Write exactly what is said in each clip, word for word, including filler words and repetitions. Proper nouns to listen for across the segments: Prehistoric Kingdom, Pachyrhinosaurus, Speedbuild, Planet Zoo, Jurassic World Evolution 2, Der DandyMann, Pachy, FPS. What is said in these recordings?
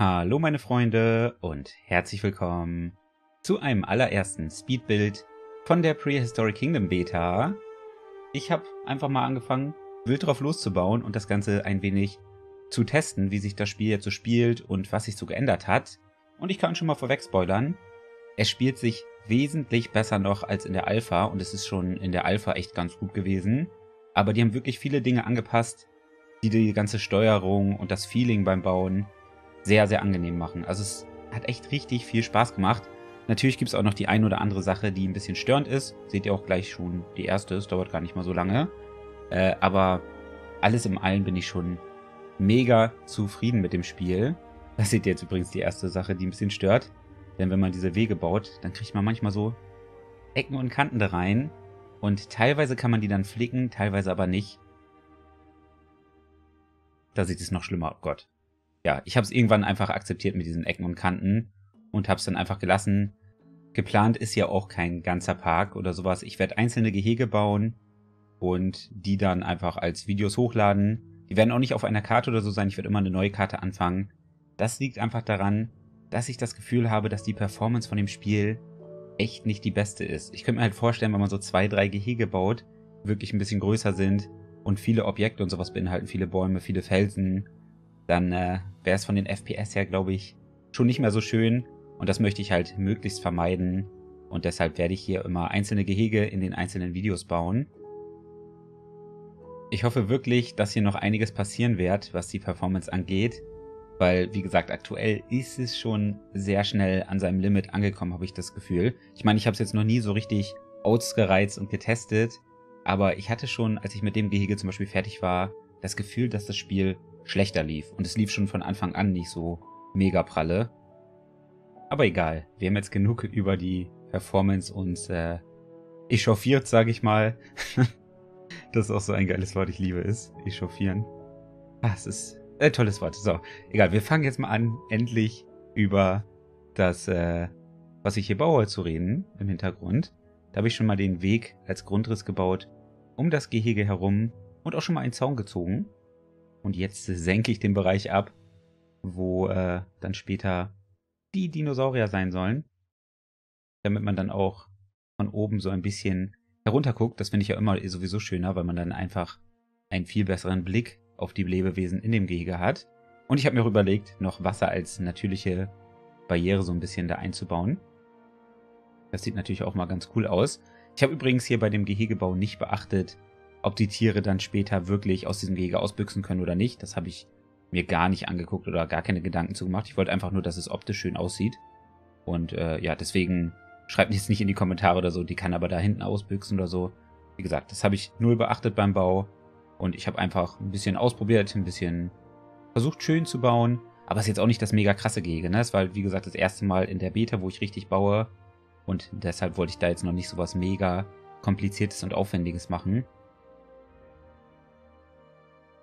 Hallo meine Freunde und herzlich willkommen zu einem allerersten Speedbuild von der Prehistoric Kingdom Beta. Ich habe einfach mal angefangen, wild drauf loszubauen und das Ganze ein wenig zu testen, wie sich das Spiel jetzt so spielt und was sich so geändert hat. Und ich kann schon mal vorweg spoilern, es spielt sich wesentlich besser noch als in der Alpha und es ist schon in der Alpha echt ganz gut gewesen. Aber die haben wirklich viele Dinge angepasst, die die ganze Steuerung und das Feeling beim Bauen sehr, sehr angenehm machen. Also es hat echt richtig viel Spaß gemacht. Natürlich gibt es auch noch die ein oder andere Sache, die ein bisschen störend ist. Seht ihr auch gleich schon die erste, es dauert gar nicht mal so lange. Äh, aber alles im Allen bin ich schon mega zufrieden mit dem Spiel. Das seht ihr jetzt übrigens die erste Sache, die ein bisschen stört. Denn wenn man diese Wege baut, dann kriegt man manchmal so Ecken und Kanten da rein. Und teilweise kann man die dann flicken, teilweise aber nicht. Da sieht es noch schlimmer, oh Gott. Ja, ich habe es irgendwann einfach akzeptiert mit diesen Ecken und Kanten und habe es dann einfach gelassen. Geplant ist ja auch kein ganzer Park oder sowas. Ich werde einzelne Gehege bauen und die dann einfach als Videos hochladen. Die werden auch nicht auf einer Karte oder so sein. Ich werde immer eine neue Karte anfangen. Das liegt einfach daran, dass ich das Gefühl habe, dass die Performance von dem Spiel echt nicht die beste ist. Ich könnte mir halt vorstellen, wenn man so zwei, drei Gehege baut, wirklich ein bisschen größer sind und viele Objekte und sowas beinhalten, viele Bäume, viele Felsen, dann äh, wäre es von den F P S her, glaube ich, schon nicht mehr so schön. Und das möchte ich halt möglichst vermeiden. Und deshalb werde ich hier immer einzelne Gehege in den einzelnen Videos bauen. Ich hoffe wirklich, dass hier noch einiges passieren wird, was die Performance angeht. Weil, wie gesagt, aktuell ist es schon sehr schnell an seinem Limit angekommen, habe ich das Gefühl. Ich meine, ich habe es jetzt noch nie so richtig ausgereizt und getestet. Aber ich hatte schon, als ich mit dem Gehege zum Beispiel fertig war, das Gefühl, dass das Spiel schlechter lief. Und es lief schon von Anfang an nicht so mega pralle. Aber egal, wir haben jetzt genug über die Performance uns äh, echauffiert, sage ich mal. Das ist auch so ein geiles Wort, ich liebe es. Echauffieren. Ah, es ist ein tolles Wort. So, egal, wir fangen jetzt mal an, endlich über das, äh, was ich hier baue, zu reden im Hintergrund. Da habe ich schon mal den Weg als Grundriss gebaut, um das Gehege herum und auch schon mal einen Zaun gezogen. Und jetzt senke ich den Bereich ab, wo äh, dann später die Dinosaurier sein sollen. Damit man dann auch von oben so ein bisschen herunterguckt. Das finde ich ja immer sowieso schöner, weil man dann einfach einen viel besseren Blick auf die Lebewesen in dem Gehege hat. Und ich habe mir auch überlegt, noch Wasser als natürliche Barriere so ein bisschen da einzubauen. Das sieht natürlich auch mal ganz cool aus. Ich habe übrigens hier bei dem Gehegebau nicht beachtet, ob die Tiere dann später wirklich aus diesem Gehege ausbüchsen können oder nicht. Das habe ich mir gar nicht angeguckt oder gar keine Gedanken zu gemacht. Ich wollte einfach nur, dass es optisch schön aussieht. Und äh, ja, deswegen schreibt jetzt nicht in die Kommentare oder so, die kann aber da hinten ausbüchsen oder so. Wie gesagt, das habe ich null beachtet beim Bau. Und ich habe einfach ein bisschen ausprobiert, ein bisschen versucht schön zu bauen. Aber es ist jetzt auch nicht das mega krasse Gehege, ne? Es war, wie gesagt, das erste Mal in der Beta, wo ich richtig baue. Und deshalb wollte ich da jetzt noch nicht so was mega kompliziertes und aufwendiges machen.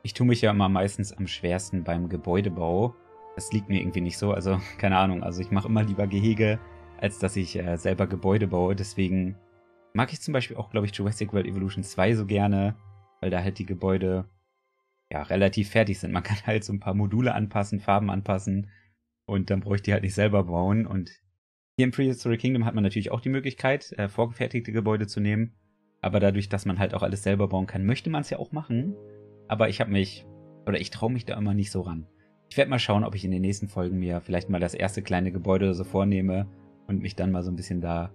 Ich tue mich ja immer meistens am schwersten beim Gebäudebau. Das liegt mir irgendwie nicht so, also keine Ahnung. Also ich mache immer lieber Gehege, als dass ich äh, selber Gebäude baue. Deswegen mag ich zum Beispiel auch, glaube ich, Jurassic World Evolution zwei so gerne, weil da halt die Gebäude ja relativ fertig sind. Man kann halt so ein paar Module anpassen, Farben anpassen und dann brauche ich die halt nicht selber bauen. Und hier im Prehistoric Kingdom hat man natürlich auch die Möglichkeit, äh, vorgefertigte Gebäude zu nehmen. Aber dadurch, dass man halt auch alles selber bauen kann, möchte man es ja auch machen. Aber ich habe mich, oder ich traue mich da immer nicht so ran. Ich werde mal schauen, ob ich in den nächsten Folgen mir vielleicht mal das erste kleine Gebäude so vornehme und mich dann mal so ein bisschen da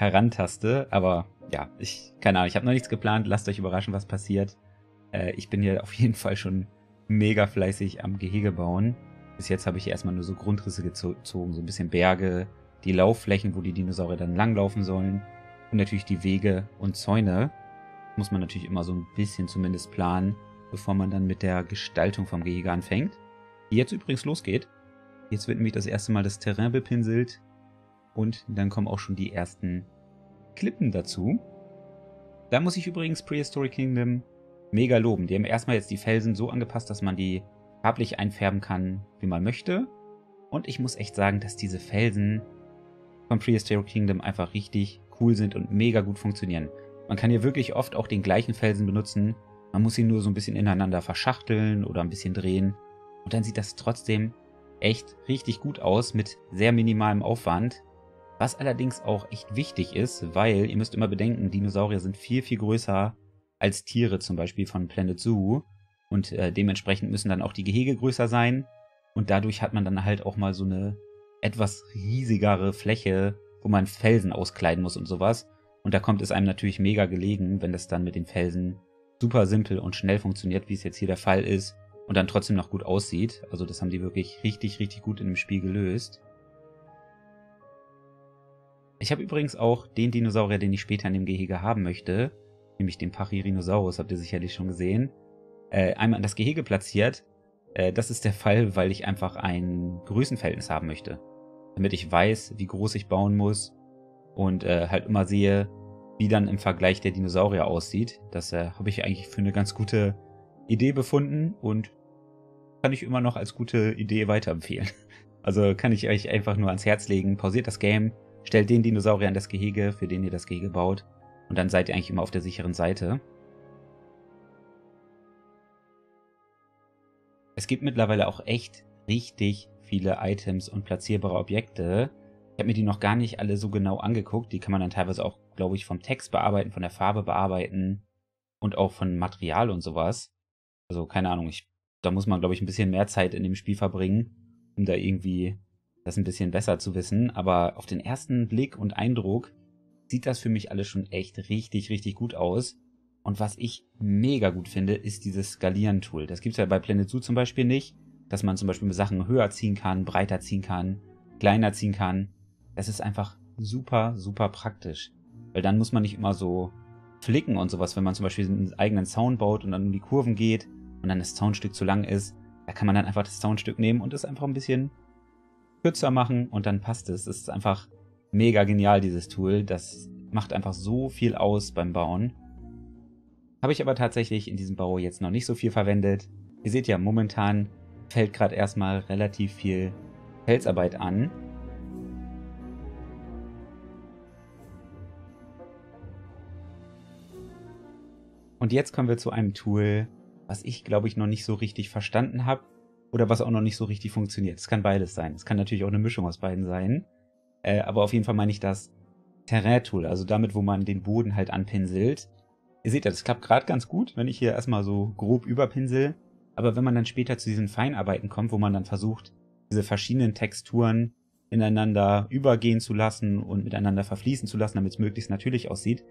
herantaste. Aber ja, ich, keine Ahnung, ich habe noch nichts geplant. Lasst euch überraschen, was passiert. Äh, ich bin hier auf jeden Fall schon mega fleißig am Gehege bauen. Bis jetzt habe ich erstmal nur so Grundrisse gezogen, so ein bisschen Berge, die Laufflächen, wo die Dinosaurier dann langlaufen sollen und natürlich die Wege und Zäune. Muss man natürlich immer so ein bisschen zumindest planen, bevor man dann mit der Gestaltung vom Gehege anfängt. Die jetzt übrigens losgeht. Jetzt wird nämlich das erste Mal das Terrain bepinselt. Und dann kommen auch schon die ersten Klippen dazu. Da muss ich übrigens Prehistoric Kingdom mega loben. Die haben erstmal jetzt die Felsen so angepasst, dass man die farblich einfärben kann, wie man möchte. Und ich muss echt sagen, dass diese Felsen von Prehistoric Kingdom einfach richtig cool sind und mega gut funktionieren. Man kann hier wirklich oft auch den gleichen Felsen benutzen. Man muss ihn nur so ein bisschen ineinander verschachteln oder ein bisschen drehen. Und dann sieht das trotzdem echt richtig gut aus mit sehr minimalem Aufwand. Was allerdings auch echt wichtig ist, weil ihr müsst immer bedenken, Dinosaurier sind viel, viel größer als Tiere zum Beispiel von Planet Zoo und äh, dementsprechend müssen dann auch die Gehege größer sein und dadurch hat man dann halt auch mal so eine etwas riesigere Fläche, wo man Felsen auskleiden muss und sowas. Und da kommt es einem natürlich mega gelegen, wenn das dann mit den Felsen super simpel und schnell funktioniert, wie es jetzt hier der Fall ist und dann trotzdem noch gut aussieht. Also das haben die wirklich richtig, richtig gut in dem Spiel gelöst. Ich habe übrigens auch den Dinosaurier, den ich später in dem Gehege haben möchte, nämlich den Pachyrhinosaurus, habt ihr sicherlich schon gesehen, äh, einmal in das Gehege platziert. Äh, das ist der Fall, weil ich einfach ein Größenverhältnis haben möchte, damit ich weiß, wie groß ich bauen muss und äh, halt immer sehe, wie dann im Vergleich der Dinosaurier aussieht. Das äh, habe ich eigentlich für eine ganz gute Idee befunden und kann ich immer noch als gute Idee weiterempfehlen. Also kann ich euch einfach nur ans Herz legen, pausiert das Game, stellt den Dinosaurier in das Gehege, für den ihr das Gehege baut und dann seid ihr eigentlich immer auf der sicheren Seite. Es gibt mittlerweile auch echt richtig viele Items und platzierbare Objekte. Ich habe mir die noch gar nicht alle so genau angeguckt. Die kann man dann teilweise auch, glaube ich, vom Text bearbeiten, von der Farbe bearbeiten und auch von Material und sowas. Also keine Ahnung, ich, da muss man, glaube ich, ein bisschen mehr Zeit in dem Spiel verbringen, um da irgendwie das ein bisschen besser zu wissen. Aber auf den ersten Blick und Eindruck sieht das für mich alles schon echt richtig, richtig gut aus. Und was ich mega gut finde, ist dieses Skalieren-Tool. Das gibt es ja bei Planet Zoo zum Beispiel nicht, dass man zum Beispiel Sachen höher ziehen kann, breiter ziehen kann, kleiner ziehen kann. Das ist einfach super, super praktisch. Weil dann muss man nicht immer so flicken und sowas, wenn man zum Beispiel einen eigenen Zaun baut und dann um die Kurven geht und dann das Zaunstück zu lang ist. Da kann man dann einfach das Zaunstück nehmen und es einfach ein bisschen kürzer machen und dann passt es. Es ist einfach mega genial, dieses Tool. Das macht einfach so viel aus beim Bauen. Habe ich aber tatsächlich in diesem Bau jetzt noch nicht so viel verwendet. Ihr seht ja, momentan fällt gerade erstmal relativ viel Felsarbeit an. Und jetzt kommen wir zu einem Tool, was ich, glaube ich, noch nicht so richtig verstanden habe oder was auch noch nicht so richtig funktioniert. Es kann beides sein. Es kann natürlich auch eine Mischung aus beiden sein. Äh, aber auf jeden Fall meine ich das Terrain-Tool, also damit, wo man den Boden halt anpinselt. Ihr seht ja, das klappt gerade ganz gut, wenn ich hier erstmal so grob überpinsel. Aber wenn man dann später zu diesen Feinarbeiten kommt, wo man dann versucht, diese verschiedenen Texturen ineinander übergehen zu lassen und miteinander verfließen zu lassen, damit es möglichst natürlich aussieht,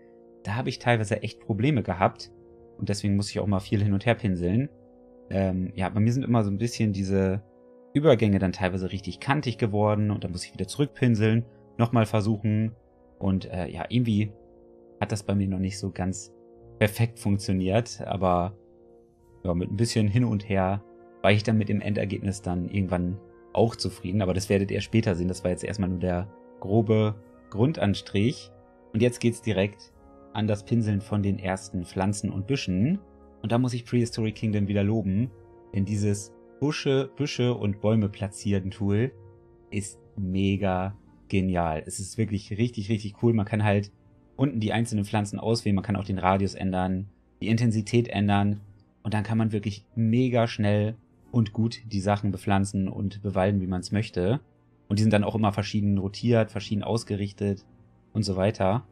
da habe ich teilweise echt Probleme gehabt. Und deswegen muss ich auch mal viel hin und her pinseln. Ähm, ja, bei mir sind immer so ein bisschen diese Übergänge dann teilweise richtig kantig geworden. Und dann muss ich wieder zurückpinseln, nochmal versuchen. Und äh, ja, irgendwie hat das bei mir noch nicht so ganz perfekt funktioniert. Aber ja, mit ein bisschen hin und her war ich dann mit dem Endergebnis dann irgendwann auch zufrieden. Aber das werdet ihr später sehen. Das war jetzt erstmal nur der grobe Grundanstrich. Und jetzt geht's direkt an das Pinseln von den ersten Pflanzen und Büschen. Und da muss ich Prehistoric Kingdom wieder loben, denn dieses Busche, Büsche und Bäume platzieren Tool ist mega genial. Es ist wirklich richtig, richtig cool. Man kann halt unten die einzelnen Pflanzen auswählen, man kann auch den Radius ändern, die Intensität ändern und dann kann man wirklich mega schnell und gut die Sachen bepflanzen und bewalden, wie man es möchte. Und die sind dann auch immer verschieden rotiert, verschieden ausgerichtet und so weiter.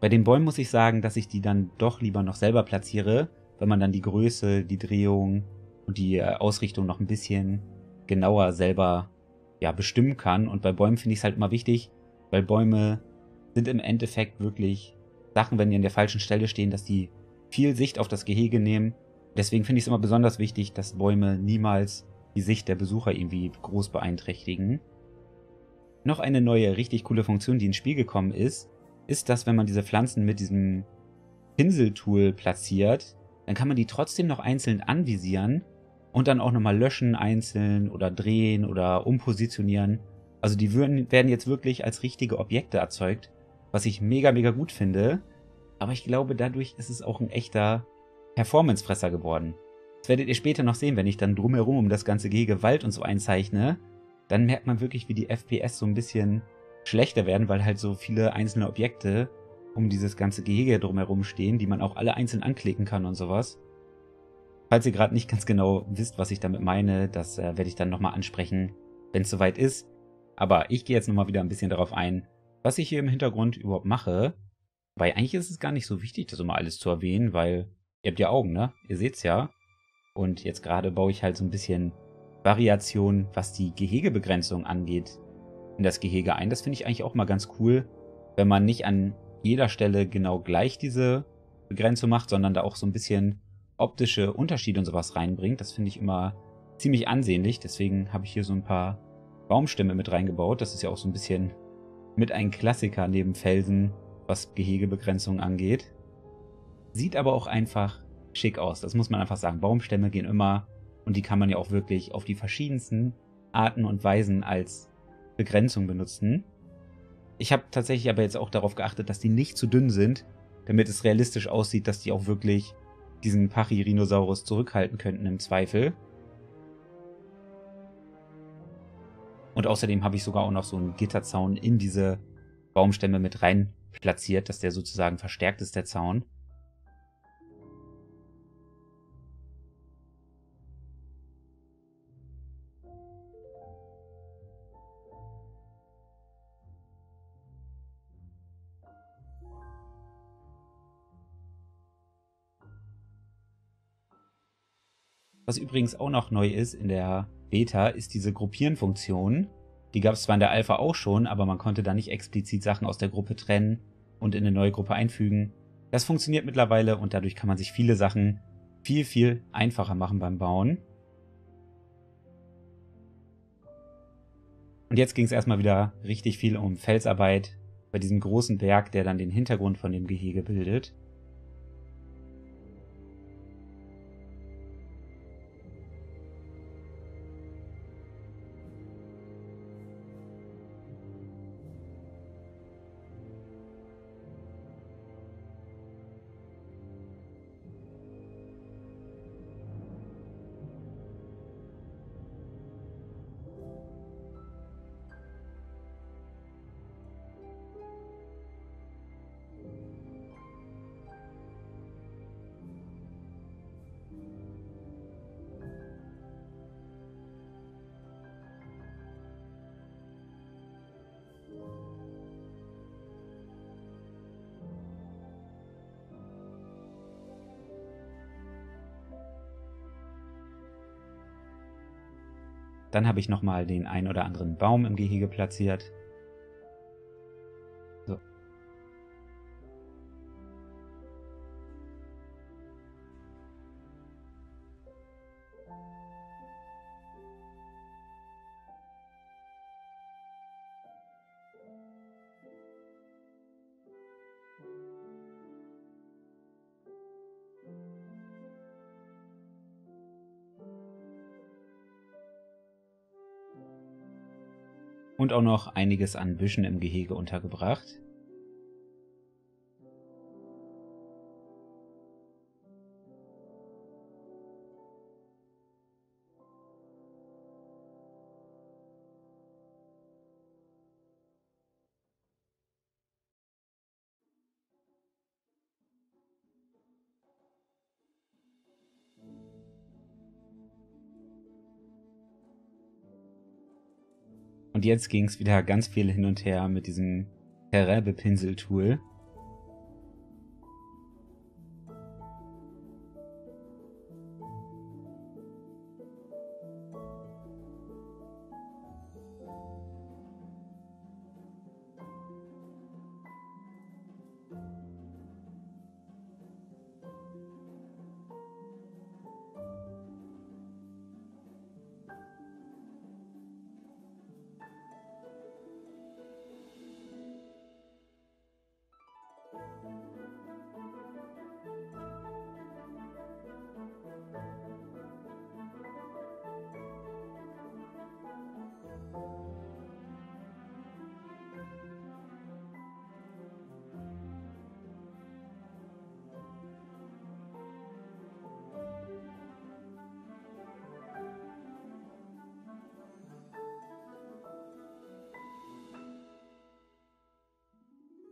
Bei den Bäumen muss ich sagen, dass ich die dann doch lieber noch selber platziere, wenn man dann die Größe, die Drehung und die Ausrichtung noch ein bisschen genauer selber ja, bestimmen kann. Und bei Bäumen finde ich es halt immer wichtig, weil Bäume sind im Endeffekt wirklich Sachen, wenn die an der falschen Stelle stehen, dass die viel Sicht auf das Gehege nehmen. Deswegen finde ich es immer besonders wichtig, dass Bäume niemals die Sicht der Besucher irgendwie groß beeinträchtigen. Noch eine neue, richtig coole Funktion, die ins Spiel gekommen ist, ist, dass wenn man diese Pflanzen mit diesem Pinseltool platziert, dann kann man die trotzdem noch einzeln anvisieren und dann auch nochmal löschen einzeln oder drehen oder umpositionieren. Also die würden, werden jetzt wirklich als richtige Objekte erzeugt, was ich mega, mega gut finde. Aber ich glaube, dadurch ist es auch ein echter Performancefresser geworden. Das werdet ihr später noch sehen, wenn ich dann drumherum um das ganze Gehege Wald und so einzeichne. Dann merkt man wirklich, wie die F P S so ein bisschen schlechter werden, weil halt so viele einzelne Objekte um dieses ganze Gehege drumherum stehen, die man auch alle einzeln anklicken kann und sowas. Falls ihr gerade nicht ganz genau wisst, was ich damit meine, das äh, werde ich dann nochmal ansprechen, wenn es soweit ist. Aber ich gehe jetzt nochmal wieder ein bisschen darauf ein, was ich hier im Hintergrund überhaupt mache. Weil eigentlich ist es gar nicht so wichtig, das immer alles zu erwähnen, weil ihr habt ja Augen, ne? Ihr seht's ja. Und jetzt gerade baue ich halt so ein bisschen Variation, was die Gehegebegrenzung angeht, in das Gehege ein. Das finde ich eigentlich auch mal ganz cool, wenn man nicht an jeder Stelle genau gleich diese Begrenzung macht, sondern da auch so ein bisschen optische Unterschiede und sowas reinbringt. Das finde ich immer ziemlich ansehnlich. Deswegen habe ich hier so ein paar Baumstämme mit reingebaut. Das ist ja auch so ein bisschen mit ein Klassiker neben Felsen, was Gehegebegrenzung angeht. Sieht aber auch einfach schick aus. Das muss man einfach sagen. Baumstämme gehen immer und die kann man ja auch wirklich auf die verschiedensten Arten und Weisen als Begrenzung benutzen. Ich habe tatsächlich aber jetzt auch darauf geachtet, dass die nicht zu dünn sind, damit es realistisch aussieht, dass die auch wirklich diesen Pachyrhinosaurus zurückhalten könnten im Zweifel. Und außerdem habe ich sogar auch noch so einen Gitterzaun in diese Baumstämme mit rein platziert, dass der sozusagen verstärkt ist, der Zaun. Was übrigens auch noch neu ist in der Beta, ist diese Gruppieren-Funktion. Die gab es zwar in der Alpha auch schon, aber man konnte da nicht explizit Sachen aus der Gruppe trennen und in eine neue Gruppe einfügen. Das funktioniert mittlerweile und dadurch kann man sich viele Sachen viel, viel einfacher machen beim Bauen. Und jetzt ging es erstmal wieder richtig viel um Felsarbeit bei diesem großen Berg, der dann den Hintergrund von dem Gehege bildet. Dann habe ich nochmal den ein oder anderen Baum im Gehege platziert. So. Und auch noch einiges an Büschen im Gehege untergebracht. Und jetzt ging es wieder ganz viel hin und her mit diesem Terrain-Bepinsel-Tool.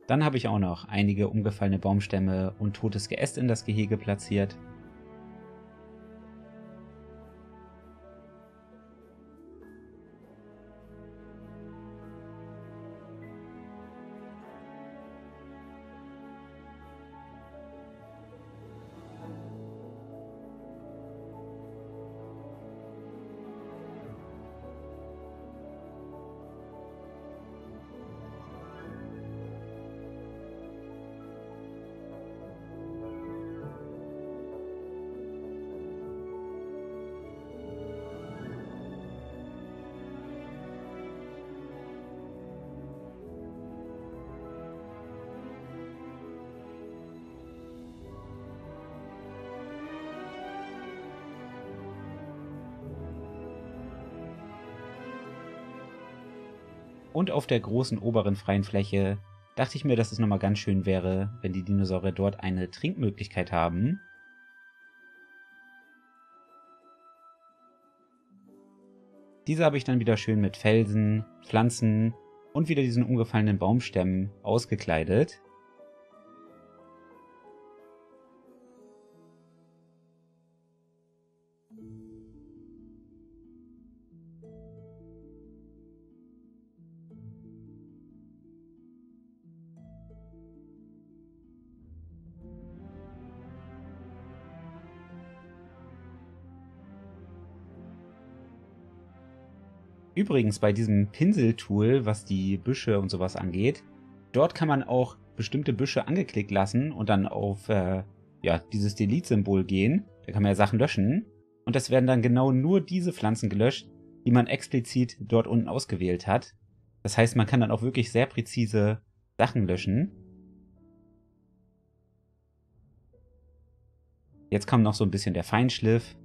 Dann habe ich auch noch einige umgefallene Baumstämme und totes Geäst in das Gehege platziert. und auf der großen oberen freien Fläche dachte ich mir, dass es nochmal ganz schön wäre, wenn die Dinosaurier dort eine Trinkmöglichkeit haben. Diese habe ich dann wieder schön mit Felsen, Pflanzen und wieder diesen umgefallenen Baumstämmen ausgekleidet. Übrigens bei diesem Pinseltool, was die Büsche und sowas angeht, dort kann man auch bestimmte Büsche angeklickt lassen und dann auf äh, ja, dieses Delete-Symbol gehen. Da kann man ja Sachen löschen und das werden dann genau nur diese Pflanzen gelöscht, die man explizit dort unten ausgewählt hat. Das heißt, man kann dann auch wirklich sehr präzise Sachen löschen. Jetzt kam noch so ein bisschen der Feinschliff.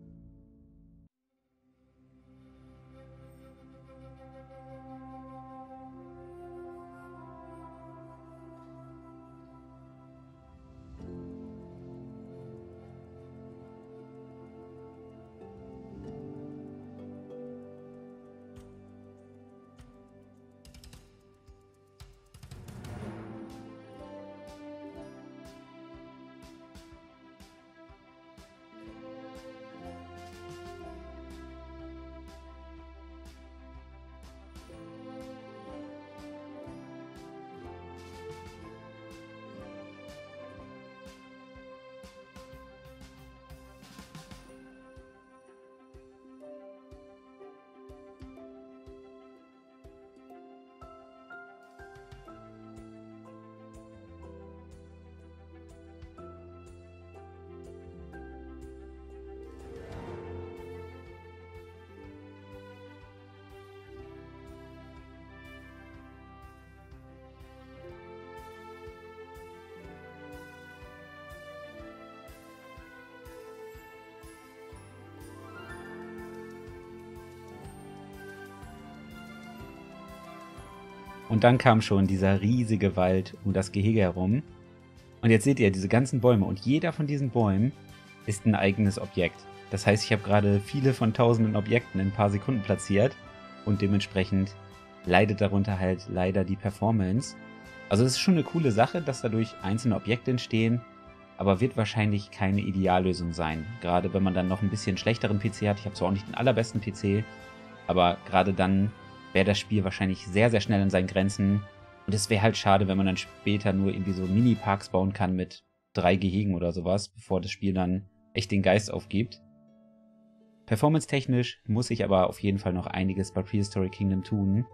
Und dann kam schon dieser riesige Wald um das Gehege herum. Und jetzt seht ihr diese ganzen Bäume und jeder von diesen Bäumen ist ein eigenes Objekt. Das heißt, ich habe gerade viele von tausenden Objekten in ein paar Sekunden platziert und dementsprechend leidet darunter halt leider die Performance. Also es ist schon eine coole Sache, dass dadurch einzelne Objekte entstehen, aber wird wahrscheinlich keine Ideallösung sein. Gerade wenn man dann noch ein bisschen schlechteren P C hat. Ich habe zwar auch nicht den allerbesten P C, aber gerade dann wäre das Spiel wahrscheinlich sehr, sehr schnell an seinen Grenzen. Und es wäre halt schade, wenn man dann später nur irgendwie so Mini-Parks bauen kann mit drei Gehegen oder sowas, bevor das Spiel dann echt den Geist aufgibt. Performance-technisch muss ich aber auf jeden Fall noch einiges bei Prehistoric Kingdom tun.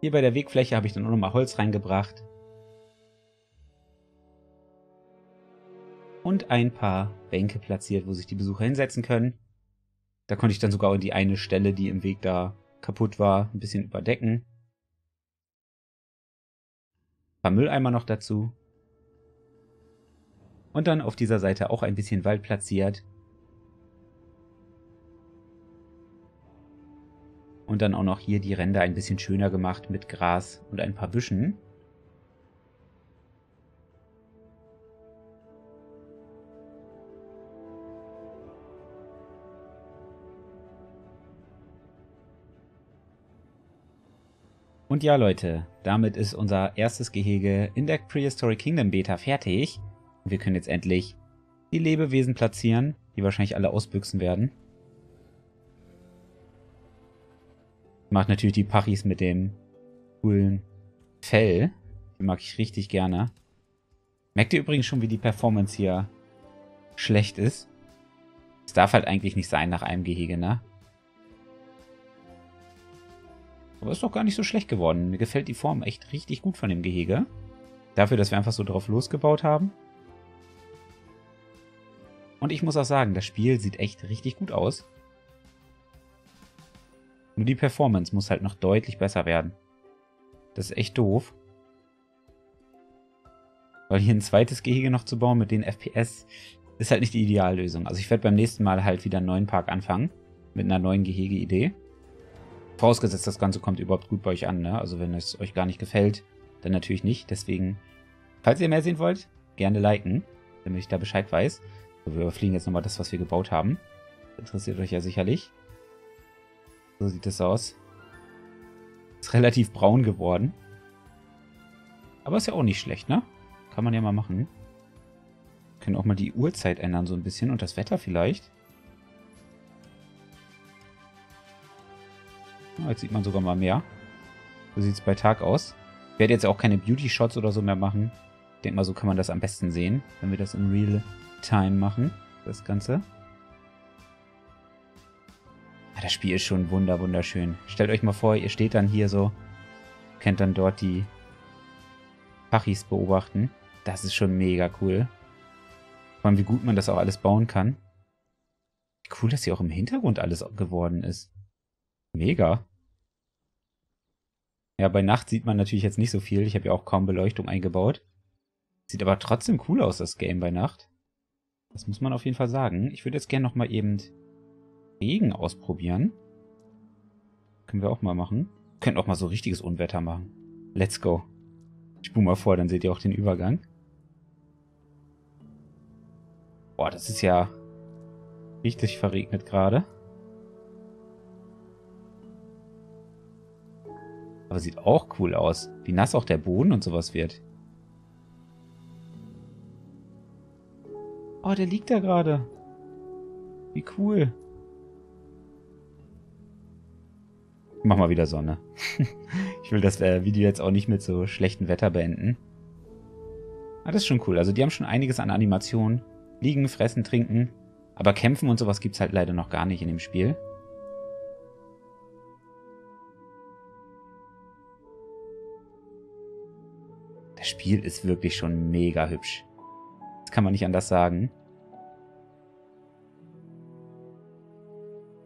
Hier bei der Wegfläche habe ich dann auch nochmal Holz reingebracht. Und ein paar Bänke platziert, wo sich die Besucher hinsetzen können. Da konnte ich dann sogar die eine Stelle, die im Weg da kaputt war, ein bisschen überdecken. Ein paar Mülleimer noch dazu. Und dann auf dieser Seite auch ein bisschen Wald platziert. Und dann auch noch hier die Ränder ein bisschen schöner gemacht mit Gras und ein paar Büschen. Und ja Leute, damit ist unser erstes Gehege in der Prehistoric Kingdom Beta fertig. Und wir können jetzt endlich die Lebewesen platzieren, die wahrscheinlich alle ausbüchsen werden. Macht natürlich die Pachys mit dem coolen Fell. Die mag ich richtig gerne. Merkt ihr übrigens schon, wie die Performance hier schlecht ist? Es darf halt eigentlich nicht sein nach einem Gehege, ne? Aber ist doch gar nicht so schlecht geworden. Mir gefällt die Form echt richtig gut von dem Gehege. Dafür, dass wir einfach so drauf losgebaut haben. Und ich muss auch sagen, das Spiel sieht echt richtig gut aus. Nur die Performance muss halt noch deutlich besser werden. Das ist echt doof. Weil hier ein zweites Gehege noch zu bauen mit den F P S ist halt nicht die Ideallösung. Also ich werde beim nächsten Mal halt wieder einen neuen Park anfangen. Mit einer neuen Gehege-Idee. Vorausgesetzt, das Ganze kommt überhaupt gut bei euch an, ne? Also wenn es euch gar nicht gefällt, dann natürlich nicht. Deswegen, falls ihr mehr sehen wollt, gerne liken, damit ich da Bescheid weiß. So, wir überfliegen jetzt nochmal das, was wir gebaut haben. Interessiert euch ja sicherlich. So sieht das aus. Ist relativ braun geworden. Aber ist ja auch nicht schlecht, ne? Kann man ja mal machen. Wir können auch mal die Uhrzeit ändern so ein bisschen und das Wetter vielleicht. Ja, jetzt sieht man sogar mal mehr. So sieht es bei Tag aus. Ich werde jetzt auch keine Beauty-Shots oder so mehr machen. Ich denke mal, so kann man das am besten sehen, wenn wir das in Real-Time machen, das Ganze. Das Spiel ist schon wunder wunderschön. Stellt euch mal vor, ihr steht dann hier so, könnt dann dort die Pachys beobachten. Das ist schon mega cool. Vor allem, wie gut man das auch alles bauen kann. Wie cool, dass hier auch im Hintergrund alles geworden ist. Mega. Ja, bei Nacht sieht man natürlich jetzt nicht so viel. Ich habe ja auch kaum Beleuchtung eingebaut. Sieht aber trotzdem cool aus, das Game bei Nacht. Das muss man auf jeden Fall sagen. Ich würde jetzt gerne nochmal eben Regen ausprobieren. Können wir auch mal machen. Können auch mal so richtiges Unwetter machen. Let's go. Ich spule mal vor, dann seht ihr auch den Übergang. Boah, das ist ja richtig verregnet gerade. Aber sieht auch cool aus. Wie nass auch der Boden und sowas wird. Oh, der liegt da gerade. Wie cool. Ich mach mal wieder Sonne. Ich will das äh, Video jetzt auch nicht mit so schlechtem Wetter beenden. Ah, das ist schon cool. Also die haben schon einiges an Animationen. Liegen, fressen, trinken. Aber kämpfen und sowas gibt es halt leider noch gar nicht in dem Spiel. Das Spiel ist wirklich schon mega hübsch. Das kann man nicht anders sagen.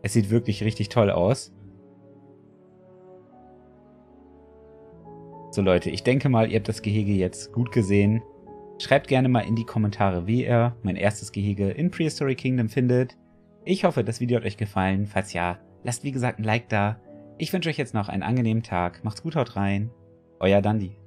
Es sieht wirklich richtig toll aus. So Leute, ich denke mal, ihr habt das Gehege jetzt gut gesehen. Schreibt gerne mal in die Kommentare, wie ihr mein erstes Gehege in Prehistoric Kingdom findet. Ich hoffe, das Video hat euch gefallen. Falls ja, lasst wie gesagt ein Like da. Ich wünsche euch jetzt noch einen angenehmen Tag. Macht's gut, haut rein. Euer Dandy.